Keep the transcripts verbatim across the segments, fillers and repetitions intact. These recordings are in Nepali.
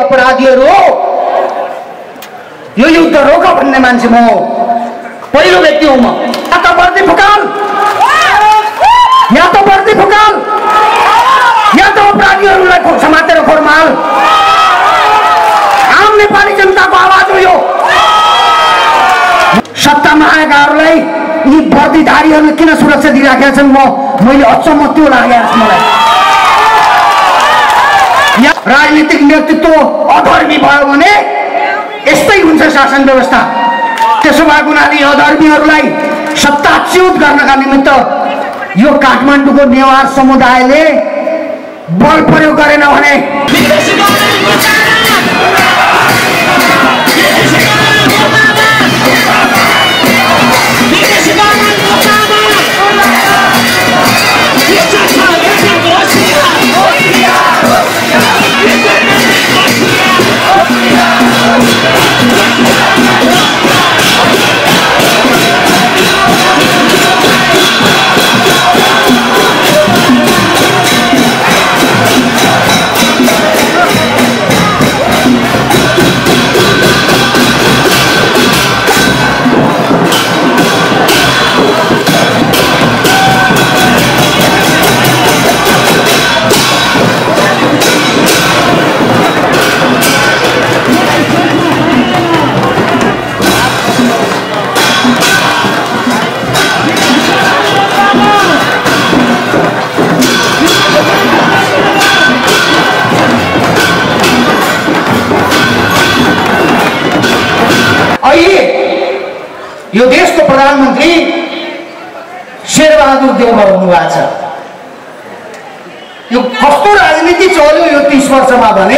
अपराधीहरु यो युद्ध रोक भन्ने मान्छे म पहिलो व्यक्ति हुँ। म या त बर्दी फुकाल या त बर्दी फुकाल या त अपराधीहरुलाई समातेर खोरमाल। आम नेपाली जनताको आवाज हो यो। सत्तामा आएकाहरुलाई यी बर्दीधारीहरुले किन सुरक्षा दिइराखेका छन् म मैले अचम्म त्यो लाग्यो मलाई। राजनीतिक नेतृत्व अधर्मी भयो भने यस्तै हुन्छ शासन व्यवस्था। त्यसो भए गुनाली अधर्मीहरूलाई सत्ताच्युत गर्नका निमित्त यो काठमाडौँको नेवार समुदायले बल प्रयोग गरेन भने यो देश को प्रधानमंत्री शेरबहादुर देउवा हुनु राजनीति चल्यो यो तीस वर्ष में भने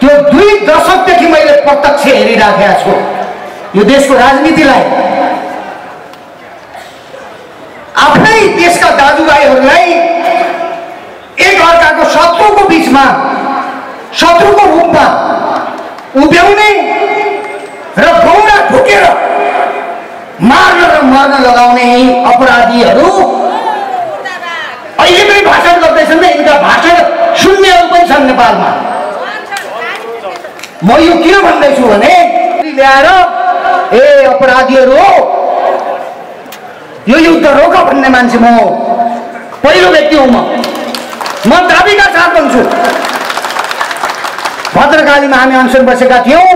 त्यो दुई दशक देखि मैले प्रत्यक्ष हेरिराखेको छु यो देश को राजनीतिलाई। आफ्नै देश का दाजुभाइहरुलाई एक अर्काको शत्रु को बीच में शत्रु को रूप में उभ्याउने र गौडा ठोकेर मार्न र मर्न लगाउने अपराधीहरु अहिले भाषण गर्दैछन्। इनका भाषण सुन्नेहरु पनि छन् नेपालमा। म यो किन भन्दैछु भने ल्याएर ए अपराधीहरु यो युद्ध रोक भन्ने मान्छे म पहिलो व्यक्ति हुँ। म म दाबीका साथ भन्छु भद्रकालीमा हामी अनसन बसेका थियौं।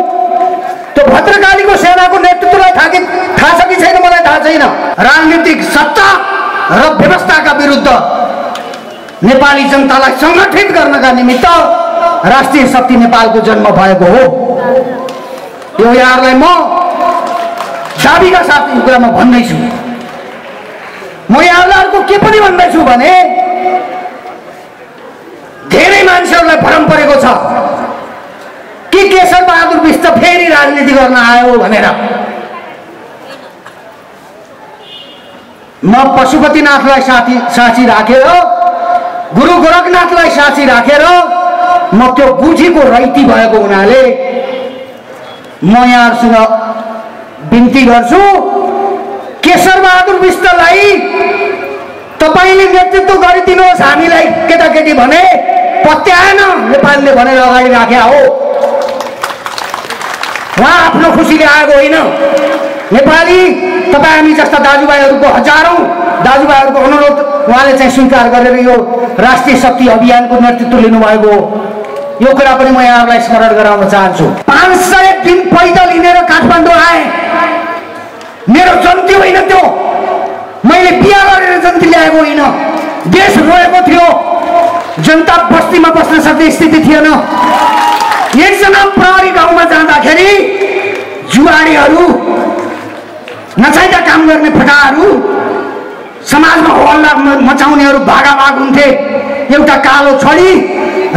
तो भद्रकाली को सेना को नेतृत्व थाहा छ कि छैन मलाई थाहा छैन। राजनीतिक सत्ता र व्यवस्था का विरुद्ध नेपाली जनतालाई संगठित गर्नका निमित्त राष्ट्रिय शक्ति नेपालको जन्म भएको हो। यो यारलाई म दाबीका साथ यो कुरामा भन्दैछु। म यहाँलाई अर्को के पनि भन्दैछु भने धेरै मान्छेहरुलाई भ्रम परेको छ कि केशरबहादुर बिष्ट फेरि राजनीति गर्न आयो भनेर। म पशुपतिनाथलाई साथी साथी राखेर गुरु गोरखनाथलाई साथी राखेर म त्यो गुठीको रैती भएको हुनाले म यहाँहरुसँग बिन्ती गर्छु केशरबहादुर बिष्टलाई तपाईले नेतृत्व गरिदिनुहोस्। हामीलाई केटाकेटी भने पत्याएन नेपालले भनेर अगाडि राख्या हो। वहाँ आफ्नो खुसीले आएको होइन। नेपाली तपाई हामी जस्ता दाजुभाइहरुको हजारौं दाजुभाइहरुको अनुरोध उहाँले चाहिँ स्वीकार गरेर यो राष्ट्रिय शक्ति अभियानको नेतृत्व लिनुभएको हो। यो कुरा पनि म यहाँहरुलाई स्मरण गराउन चाहन्छु। पाँच सय दिन पैदल हिँडेर काठमाडौँ आए। मेरो जन्ती होइन त्यो। मैले बिहा गरेर जन्ती ल्याएको होइन। देश रोएको थियो। जनता बस्तीमा बस्न सक्ने स्थिति थिएन। एकजना प्रहरी गाउँमा जाँदाखेरि जुवाडीहरू नचाहिँदा काम गर्ने फटाहरू समाजमा हल्ला मचाउनेहरू भागाभाग हुन्थे। एउटा कालो छोरी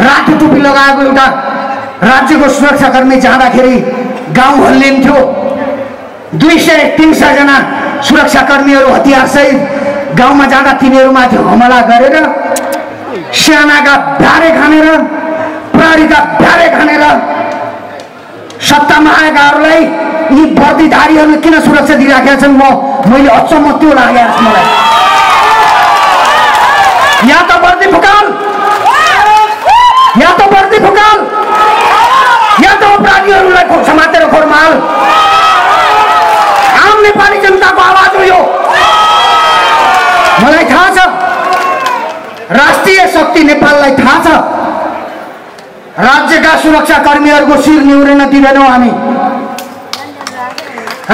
रातो टोपी लगाएको एउटा राज्यको सुरक्षाकर्मी जाँदाखेरि गाउँ हल्लिन्थ्यो। दुई सय तीन सय जना सुरक्षाकर्मीहरू हतियारसहित गाउँमा जाँदा तिनीहरूमाथि हमला गरेर सेनाका धारे खानेर प्रहरीका प्यारे खानेर सत्तामा आएकाहरूलाई यी बर्दीधारीहरूले किन सुरक्षा दिइराखेका छन् म मैले अचम्म त्यो लाग्यो मलाई। या त बर्दी फुकाल या त बर्दी फुकाल तपाईलाई थाहा छ राज्यका सुरक्षाकर्मीहरुको शिर निउरिन दिदैनौ हामी।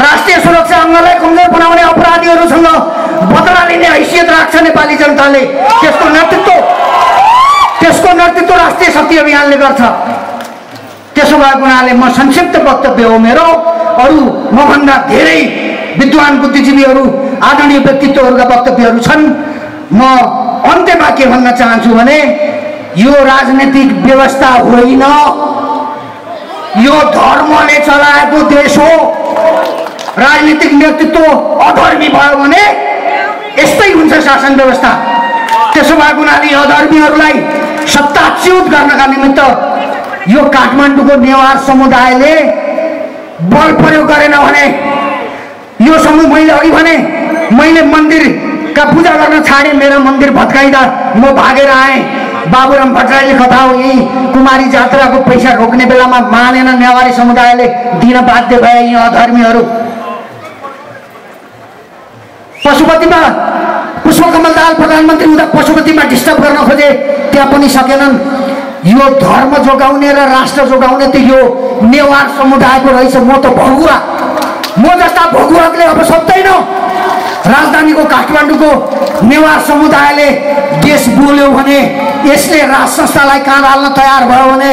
राष्ट्रिय सुरक्षा अंगलाई कमजोर बनाउने अपराधीहरुसँग बदला लिने हैसियत राख्छ नेपाली जनताले। त्यसको नेतृत्व त्यसको नेतृत्व राष्ट्रिय शक्ति अभियानले गर्छ। त्यसो भएको हुनाले म संक्षिप्त वक्तव्य हो मेरो। अरु म भन्दा धेरै विद्वान बुद्धिजीवीहरु आदरणीय व्यक्तित्वहरुका वक्तव्यहरु छन्। म अन्त्यमा के भन्न चाहन्छु भने यो राजनीतिक व्यवस्था होइन, यो धर्मले चलाएको देश हो। राजनीतिक नेतृत्व अधर्मी भयो भने यस्तै हुन्छ शासन व्यवस्था। त्यसो भएको हुनाले अधर्मीहरूलाई सत्ताच्युत गर्नका निमित्त यो काठमाडौँको नेवार समुदायले बल प्रयोग गरेन भने यो समूह मैले अघि भने मैले मन्दिर का पूजा गर्न छाडे। मेरा मंदिर भत्काइदा म भागेर आएँ। बाबुराम भट्टराईले कथा हो यी कुमारी जात्रा को पैसा खोक्ने बेला में मानेन नेवारी समुदायले दिन बाध्य भए यी अधर्मीहरू। पशुपति में पुष्पकमल दाहाल प्रधानमंत्री हुँदा पशुपति में डिस्टर्ब गर्न खोजे, त्यहाँ पनि सकेनन्। यो धर्म जोगाउने र राष्ट्र जोगाउने त यो नेवार समुदायको रहेछ। म त भगुवा, म जस्ता भगुवाले अब सक्दैन। राजधानी को काठमाडौं को नेवार समुदायले देश बोल्यो भने यसले राज संस्थालाई कान हाल्न तयार भयो भने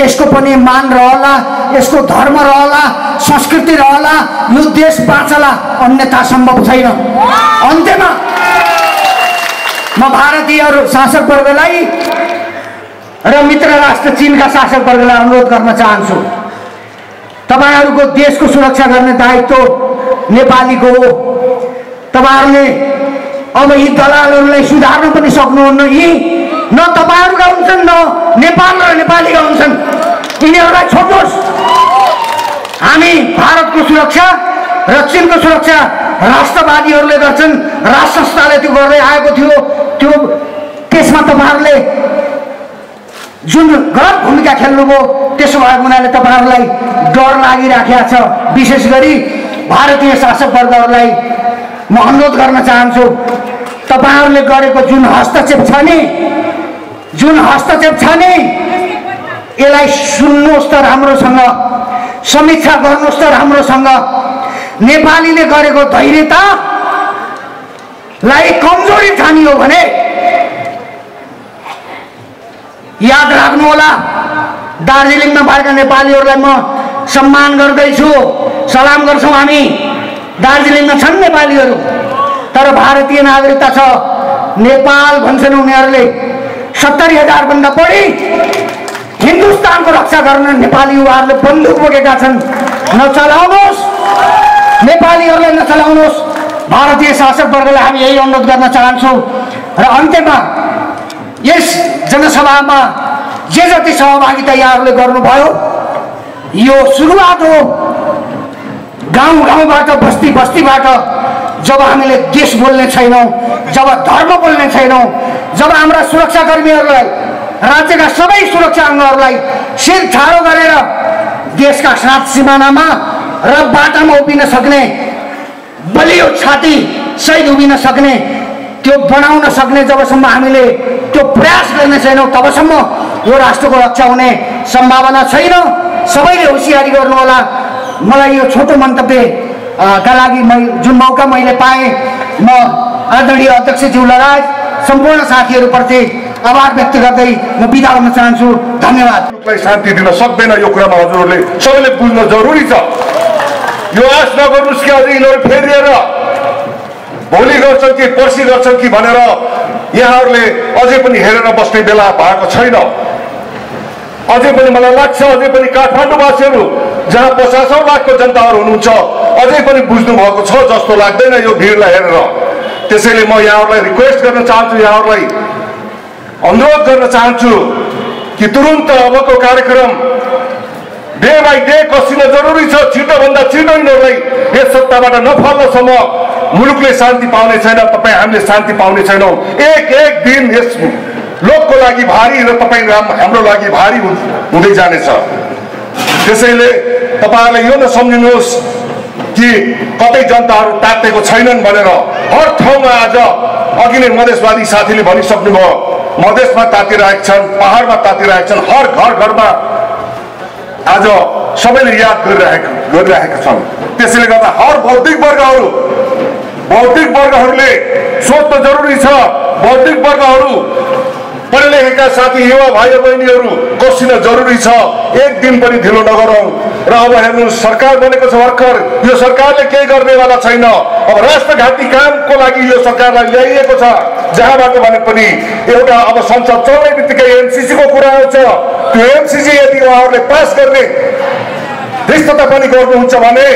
यसको पनि मान रहला, यसको धर्म रहला, संस्कृति रहला, यो देश बाँचला, अन्यथा सम्भव छैन। अन्त्यमा म भारतीय शासक वर्गलाई र मित्र राष्ट्र चीन का शासक वर्गलाई अनुरोध गर्न चाहन्छु, तपाईहरुको देश को सुरक्षा गर्ने दायित्व नेपालीको हो। तपाईहरुले अब यी दलालहरूलाई सुधार्न पनि सक्नुहुन्न। यी न तपाईहरुका हुन्छन् न नेपाल र नेपालीका हुन्छन्। यिनीहरूलाई छोड्नुहोस्। हामी भारतको सुरक्षा र चीनको सुरक्षा राष्ट्रवादीहरूले गर्छन्, राष्ट्र संस्थाले त्यो गर्दै आएको थियो। त्यो त्यसमा तपाईहरुले जुन गलत भूमिका खेल्नुभयो, त्यसो भएको हुनाले तपाईहरुलाई डर लागिराखेको छ। विशेष गरी भारतीय शासक वर्गहरूलाई म अनुरोध गर्न चाहन्छु, तपाईहरुले गरेको जुन हस्तक्षेप छ नि जुन हस्तक्षेप छ नि यसलाई सुन्नुहोस् त राम्रोसँग, समीक्षा गर्नुहोस् त राम्रोसँग। नेपालीले गरेको धैर्यतालाई कमजोरी ठानियो भने याद राख्नु होला, दार्जिलिङमा भएका नेपालीहरूलाई म सम्मान गर्दैछु, सलाम गर्छौं। हामी दार्जिलिङ में छन् नेपालीहरु, तर भारतीय नागरिकता छ नेपाल भन्छन् उनीहरूले। सत्तरी हजार भन्दा बढी हिन्दुस्तानको रक्षा गर्न नेपाली युवाहरूले बन्दुक बोकेका छन्। नचलाउनुस्, नेपालीहरुले नचलाउनुस्। भारतीय शासक वर्गले हामी यही अनुरोध गर्न चाहन्छौं। र अन्त्यमा यस जनसभामा जे जति सहभागिता यहाँहरूले गर्नुभयो यो सुरुवात हो। गाँव गाउँबाट बस्ती बस्तीबाट जब हामीले देश बोल्ने छैनौं, जब धर्म बोल्ने छैनौं, जब हाम्रा सुरक्षाकर्मीहरूलाई राज्यका सबै सुरक्षा अङ्गहरूलाई शिर ठाडो गरेर देशका सात सीमानामा र बाटामा उभिन सक्ने बलियो छाती सहित उभिन सक्ने त्यो बनाउन सक्ने जबसम्म हामीले त्यो प्रयास गर्ने छैनौं तबसम्म यो राष्ट्रको रक्षा हुने सम्भावना छैन। सबैले होसियारी गर्नु होला। मलाई यो छोटो मन्तव्य का लागि जुन मौका मैले पाएँ, म आदरणीय अध्यक्षज्यू लगायत सम्पूर्ण साथीहरुप्रति आभार व्यक्त गर्दै म बिदा हुन चाहन्छु। धन्यवाद। मुलुकलाई शान्ति दिन सक्दैन यो कुरामा हजुरहरुले सबैले बुझ्नु जरुरी छ। यो आश नगर्नुस् कि आज यिनीहरु फेरिएर भोलि गर्छन् कि पर्सि गर्छन् कि भनेर यहाँहरुले अझै पनि हेरेर बस्ने बेला भएको छैन। अझै पनि मलाई लाग्छ अझै पनि काठमाडौँवासीहरु जहाँ पचासौं लाखको जनताहरु हुनुहुन्छ अझै पनि बुझ्नु भएको छ जस्तो लाग्दैन यो भिडलाई हेरेर। त्यसैले म यहाँहरुलाई रिक्वेस्ट गर्न चाहन्छु, यहाँहरुलाई अनुरोध गर्न चाहन्छु कि तुरुन्त अबको कार्यक्रम डे बाई डे कसिन जरुरी छ। छिटोभन्दा छिटो यिनीहरुलाई यस सत्ताबाट नफाल्नसम्म मुलुकले शान्ति पाउने छैन, तपाईँ हामीले शान्ति पाउने छैनौं। एक एक दिन यस लोकको लागि भारी र तपाईँ हाम्रो लागि भारी हुँदै जानेछ। त्यसैले तपाईहरुले यो नसम्झिनुहोस् कि कतै जनताहरु तातेको छैनन् भनेर। हर ठाउँमा आज अघि नै मधेसवादी साथीले भनिसक्नुभयो मधेश में ताती पहाड़ में ताती हर घर घर में आज सब याद कर हर बौद्धिक वर्ग बौद्धिक वर्ग सोच्न जरूरी बौद्धिक वर्ग पढ़े लेखेका साथी युवा भाई बहनी कोसिन जरूरी एक दिन भी ढिलो नगरौं र अब हेर्नु सरकार बनेको छ भर्खर यो सरकारले केही गर्नेवाला छैन। अब राष्ट्रघाती कामको लागि यो सरकारलाई ल्याइएको छ जहाँबाट भने पनि एउटा अब संसद चल्ने बित्तिकै एमसीसी को कुरा आउँछ। त्यो एमसीसी यदि उहाँहरूले पास गर्ने दृष्टता पनि गर्नुहुन्छ भने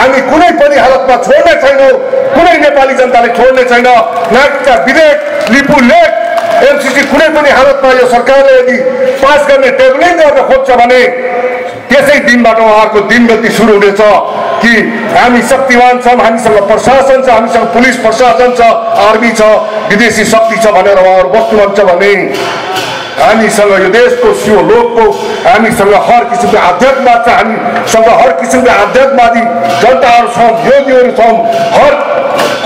हामी कुनै पनि हालतमा छोड्ने छैनौं। कुनै नेपाली जनताले छोड्ने छैन। नागरिकता विधेयक लिपु लेख एमसीसी कुनै पनि हालतमा यो सरकारले यदि पास गर्ने टेबलिङ गर्न खोज्छ भने त्यसै दिनबाट उहाँको दिनगति सुरु हुनेछ कि हामी शक्तिवान छौं, हामीसँग प्रशासन छ, हामीसँग पुलिस प्रशासन छ, आर्मी छ, विदेशी शक्ति छ भनेर उहाँहरु बस्नुहुन्छ भने हामीसँग यो देशको सियो लोकको हामीसँग हर किसिमको आध्यात्मवाद छ, हामीसँग हर किसिमको आध्यात्मवादी जनताहरु छौं, योगीहरु छौं। हर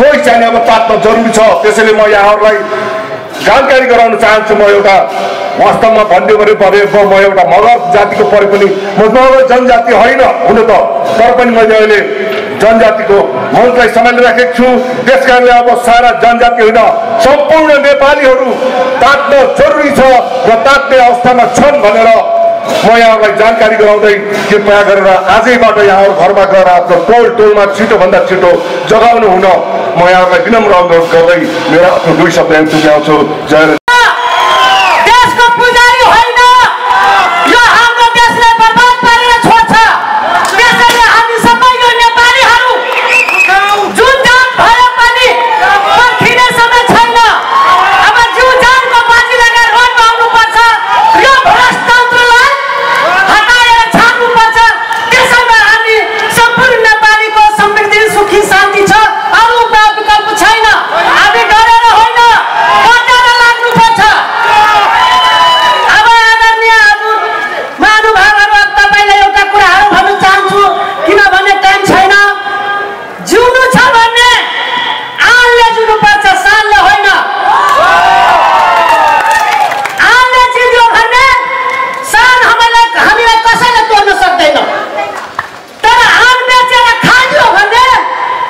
कोही चाहिँ अब तात्न जरुरी छ। त्यसैले म यहाँहरुलाई जानकारी गराउन चाहन्छु। म एउटा वास्तवमा भन्ने भने म एउटा मगर जातिको परे पनि म मगर जनजाति होइन हुन त, तर पनि मैले अहिले जनजातिको मनलाई सम्हालेर राखेको छु। त्यसकारणले अब सारा जनजाति होइन सम्पूर्ण नेपालीहरू तात्न जरुरी छ र तात्ने अवस्थामा छन् भनेर म यहाँलाई जानकारी गराउँदै कृपया गरेर आजैबाट यहाँहरू घरमा गएर आफ्नो टोल टोलमा छिटोभन्दा छिटो जगाउनु हुन म यहाँलाई विनम्र अनुरोध गर्दै मेरो आफ्नो दुई शब्द यहाँ चुक्याउँछु। जय।